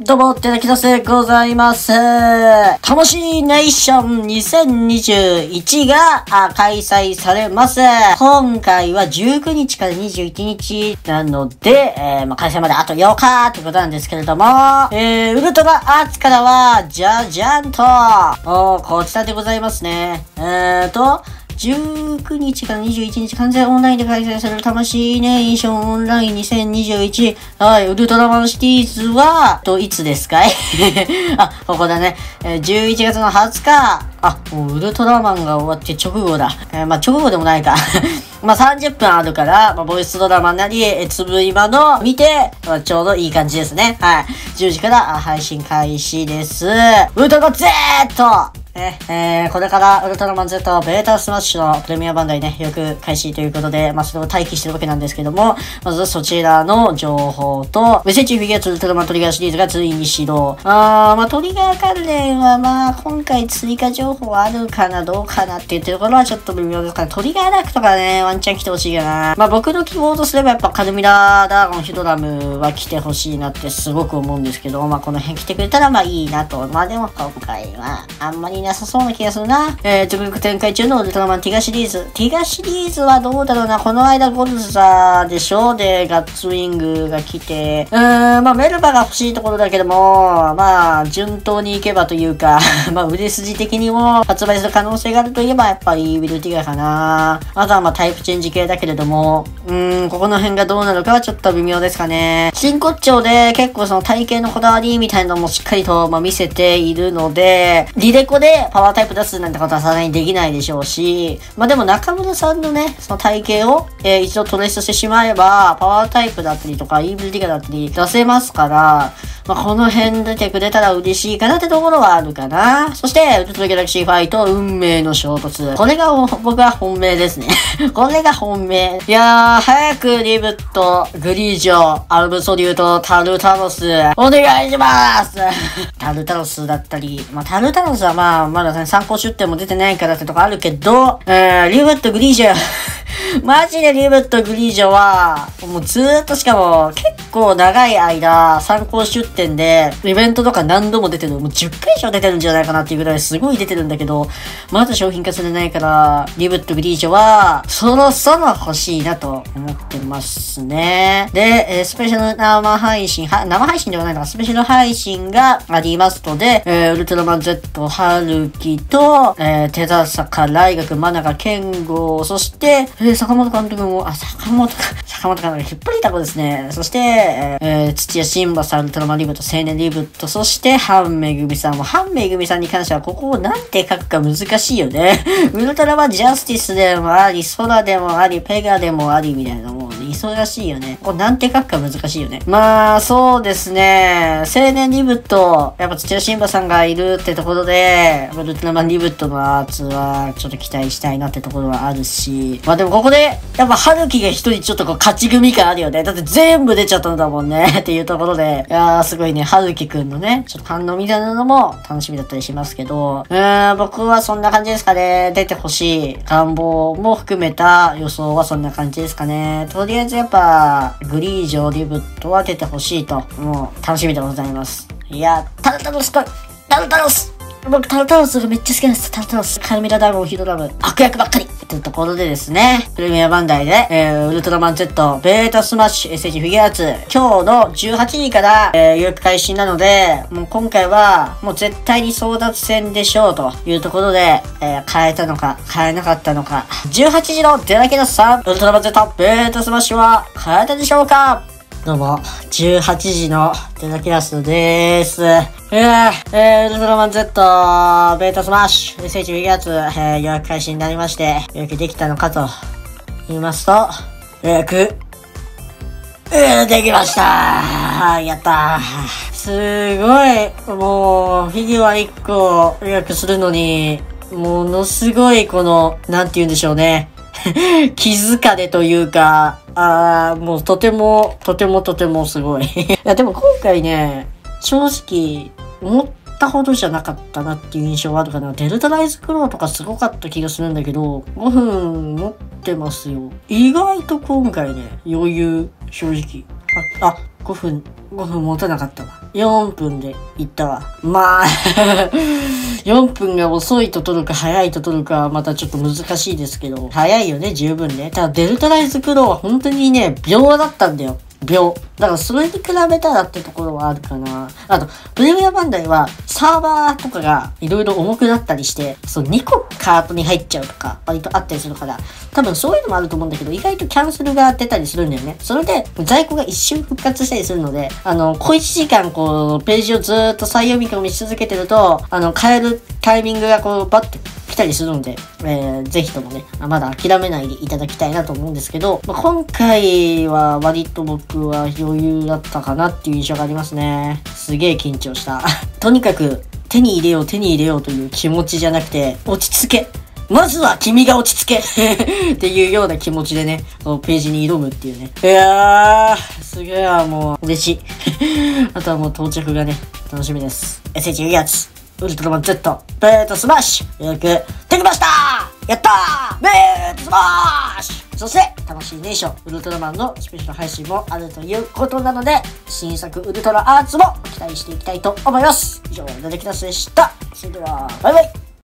どうも、手抜きのせいございます。魂ネーション2021が開催されます。今回は19日から21日なので、開催まであと8日ってことなんですけれども、ウルトラアーツからは、じゃじゃんと、こちらでございますね。19日から21日完全オンラインで開催される魂ネーションオンライン2021。はい、ウルトラマンシティーズは、いつですかいあ、ここだね。11月の20日。あ、もうウルトラマンが終わって直後だ。直後でもないか。30分あるから、ボイスドラマなり、つぶいまの見て、ちょうどいい感じですね。はい。10時から配信開始です。ウルトラ Z！これからウルトラマン Z ベータスマッシュのプレミアバンダイね、予約開始ということで、それを待機してるわけなんですけども、まずそちらの情報と、S.H.Figuarts ウルトラマントリガーシリーズがついに始動。トリガー関連は今回追加情報あるかな、どうかなって言ってるところはちょっと微妙ですから、トリガーダークとかね、ワンチャン来てほしいかな。僕の希望とすればやっぱカルミラーダーゴンヒドラムは来てほしいなってすごく思うんですけど、この辺来てくれたらいいなと。でも今回は、あんまりなさそうな気がするな。続々展開中のウルトラマンティガシリーズ。ティガシリーズはどうだろうな。この間ゴルザでしょ。で、ガッツウィングが来て。メルバが欲しいところだけども、順当にいけばというか、売れ筋的にも発売する可能性があるといえば、やっぱりウィルティガかな。あとはタイプチェンジ系だけれども、ここの辺がどうなるかはちょっと微妙ですかね。真骨頂で結構その体型のこだわりみたいなのもしっかりと、見せているので、リレコでパワータイプ出すなんてことはさすがにできないでしょうし、でも中村さんのね、その体型を、一度トレースしてしまえば、パワータイプだったりとか、イーブルディガだったり出せますから、この辺出てくれたら嬉しいかなってところはあるかな。そして、ウルトラギャラクシーファイト、運命の衝突。これが僕は本命ですね。これが本命。いやー、早くリブット、グリージョ、アルブソリュート、タルタロス、お願いしますタルタロスだったり、タルタロスはまだね、参考出典も出てないからってとこあるけど、リブット、グリージョマジでリブットグリージョは、もうずーっとしかも結構長い間、参考出展で、イベントとか何度も出てる。もう10回以上出てるんじゃないかなっていうぐらいすごい出てるんだけど、まだ商品化されないから、リブットグリージョは、そろそろ欲しいなと思ってますね。で、スペシャル生配信、生配信ではないのか、スペシャル配信がありますので、ウルトラマン Z、ハルキと、手田坂、来学、真中、健吾、そして、坂本監督も、坂本監督が引っ張りだこですね。そして、土屋新馬さん、ウルトラマンリブット、青年リブット、そして、ハンめぐみさんも、ハンめぐみさんに関しては、ここをなんて書くか難しいよね。ウルトラマンジャスティスでもあり、ソラでもあり、ペガでもあり、みたいなもん。忙しいよね。これなんて書くか難しいよね。そうですね。青年リブット、やっぱ土屋新馬さんがいるってところで、ウルトラマンリブットのアーツは、ちょっと期待したいなってところはあるし、でもここで、やっぱ春樹が一人ちょっと勝ち組感あるよね。だって全部出ちゃったんだもんね。っていうところで、いやーすごいね、春樹くんのね、ちょっと反応みたいなのも楽しみだったりしますけど、僕はそんな感じですかね。出てほしい願望も含めた予想はそんな感じですかね。とりあえずやっぱ、グリージョ、リブットは出てほしいと、もう、楽しみでございます。いや、タルタロスくん、タルタロス僕、タルタロスがめっちゃ好きなんです。タルタロス。カルミラダゴンヒドラム。悪役ばっかりってところでですね、プレミアバンダイで、ウルトラマン Z、ベータスマッシュ、S.H.Figuarts、今日の18時から、予約開始なので、もう今回は、もう絶対に争奪戦でしょうというところで、変えたのか、変えなかったのか。18時の出なきのさん、ウルトラマン Z、ベータスマッシュは変えたでしょうか？どうも、18時のデザキラスでーす。ウルトラマン Z、ベータスマッシュ、S.H.Figuarts、予約開始になりまして、予約できたのかと言いますと、予約、できましたー。やったー。すごい、もう、フィギュア1個予約するのに、ものすごいこの、なんて言うんでしょうね。気疲れというか、もうとてもすごい。いや、でも今回ね、正直、思ったほどじゃなかったなっていう印象はあるかな。デルタライズクローとかすごかった気がするんだけど、5分持ってますよ。意外と今回ね、余裕、正直。あ、5分持たなかったわ。4分で行ったわ。まあ、4分が遅いと取るか早いと取るかはまたちょっと難しいですけど、早いよね、十分ね。ただデルタライズクローは本当にね、秒だったんだよ。秒。だからそれに比べたらってところはあるかな。あと、プレミアバンダイはサーバーとかがいろいろ重くなったりして、その2個カートに入っちゃうとか、割とあったりするから、多分そういうのもあると思うんだけど、意外とキャンセルが出たりするんだよね。それで、在庫が一瞬復活したりするので、小1時間こう、ページをずーっと再読み込みし続けてると、変えるタイミングがこう、バッと来たりするので、ぜひともね、まだ諦めないでいただきたいなと思うんですけど、まあ、今回は割と僕は余裕だったかなっていう印象がありますね。すげえ緊張した。とにかく手に入れようという気持ちじゃなくて、落ち着け。まずは君が落ち着けっていうような気持ちでね、このページに挑むっていうね。いやー、すげえもう嬉しい。あとはもう到着がね、楽しみです。S.H.Figuartsウルトラマン Z ベータスマッシュよくできましたーやったーベータスマッシュそして魂ネーションウルトラマンのスペシャル配信もあるということなので新作ウルトラアーツも期待していきたいと思います。以上、デデキナスでした。それではバイバイ。